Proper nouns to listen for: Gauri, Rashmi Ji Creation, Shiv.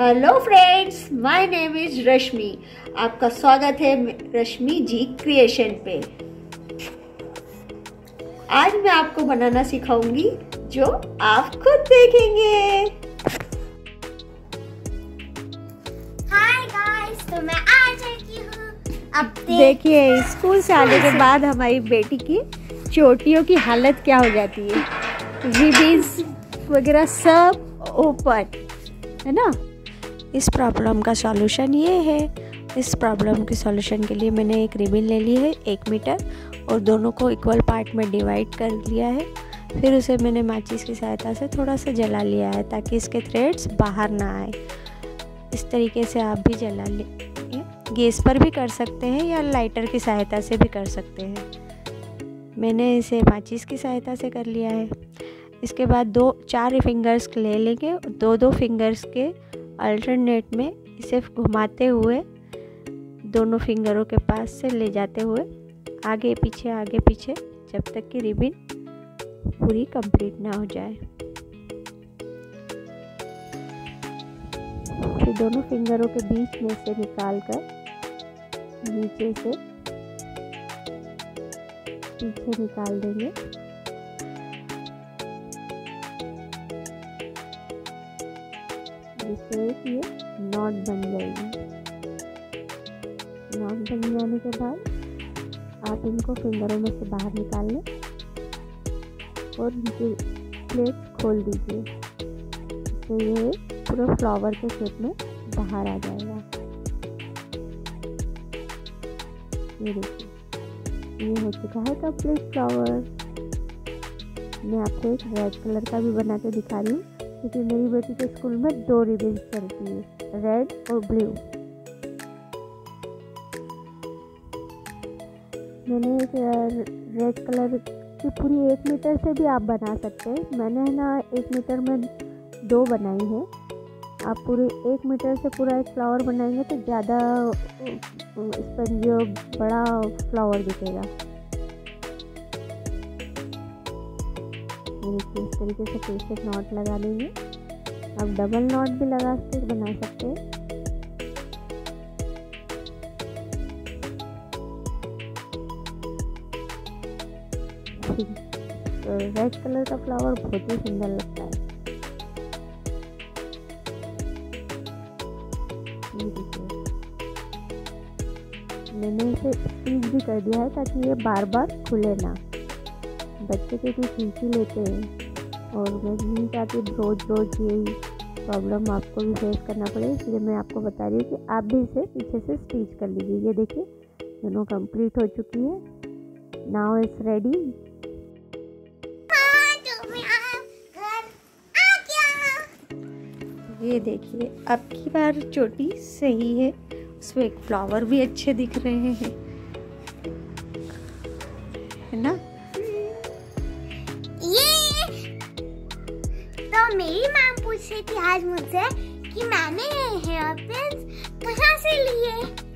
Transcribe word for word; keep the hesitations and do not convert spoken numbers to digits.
Hello friends, my name is Rashmi. आपका स्वागत है रश्मि जी क्रिएशन पे। आज मैं आपको बनाना सिखाऊंगी जो आप खुद देखेंगे। हाय गाइस, तो मैं आ चुकी हूं। अब देखिए, स्कूल से आने के बाद हमारी बेटी की चोटियों की हालत क्या हो जाती है। रिबीज वगैरह सब ओपन है ना। इस प्रॉब्लम का सॉल्यूशन ये है। इस प्रॉब्लम के सॉल्यूशन के लिए मैंने एक रिबन ले ली है एक मीटर और दोनों को इक्वल पार्ट में डिवाइड कर लिया है। फिर उसे मैंने माचिस की सहायता से थोड़ा सा जला लिया है ताकि इसके थ्रेड्स बाहर ना आए। इस तरीके से आप भी जला लें। गैस पर भी कर सकते हैं या लाइटर की सहायता से भी कर सकते हैं। मैंने इसे माचिस की सहायता से कर लिया है। इसके बाद दो चार फिंगर्स ले लेंगे। दो दो फिंगर्स के अल्टरनेट में इसे घुमाते हुए दोनों फिंगरों के पास से ले जाते हुए आगे पीछे आगे पीछे जब तक कि रिबन पूरी कंप्लीट ना हो जाए। फिर दोनों फिंगरों के बीच में से निकाल कर नीचे से पीछे निकाल देंगे। जिससे ये नॉट बन जाएगी। नॉट बन जाने के बाद आप इनको फिंगरों में से बाहर निकाल लें और नीचे प्लेट खोल दीजिए। तो ये पूरा फ्लावर के शेप में बाहर आ जाएगा। ये देखिए, ये हो चुका है कंप्लीट फ्लावर। मैं आपको एक रेड कलर का भी बना के दिखा रही हूँ क्योंकि मेरी बेटी के स्कूल में दो रिबन्स चलती है, रेड और ब्लू। मैंने इस रेड कलर की पूरी एक मीटर से भी आप बना सकते हैं। मैंने ना एक मीटर में दो बनाई है। आप पूरे एक मीटर से पूरा एक फ्लावर बनाएंगे तो ज़्यादा इस पर जो बड़ा फ्लावर दिखेगा। इस तरीके से पेस्ट नॉट लगा लेंगे। आप डबल नॉट भी लगा के बना सकते हैं। तो रेड कलर का फ्लावर बहुत ही सुंदर लगता है। मैंने इसे स्टिच भी कर दिया है ताकि ये बार बार खुले ना। बच्चे के भी खींची लेते हैं और मैं नहीं चाहती रोज़ रोज़ यही प्रॉब्लम आपको भी फेस करना पड़े, इसलिए मैं आपको बता रही हूँ कि आप भी इसे पीछे से स्टिच कर लीजिए। ये देखिए, दोनों कंप्लीट हो चुकी है। Now it's ready. ये देखिए, अब की बार चोटी सही है, उसमें एक फ्लावर भी अच्छे दिख रहे हैं, है ना। मेरी माँ पूछ रही थी आज मुझसे कि मैंने ये हेयर पिन्स कहाँ से लिए।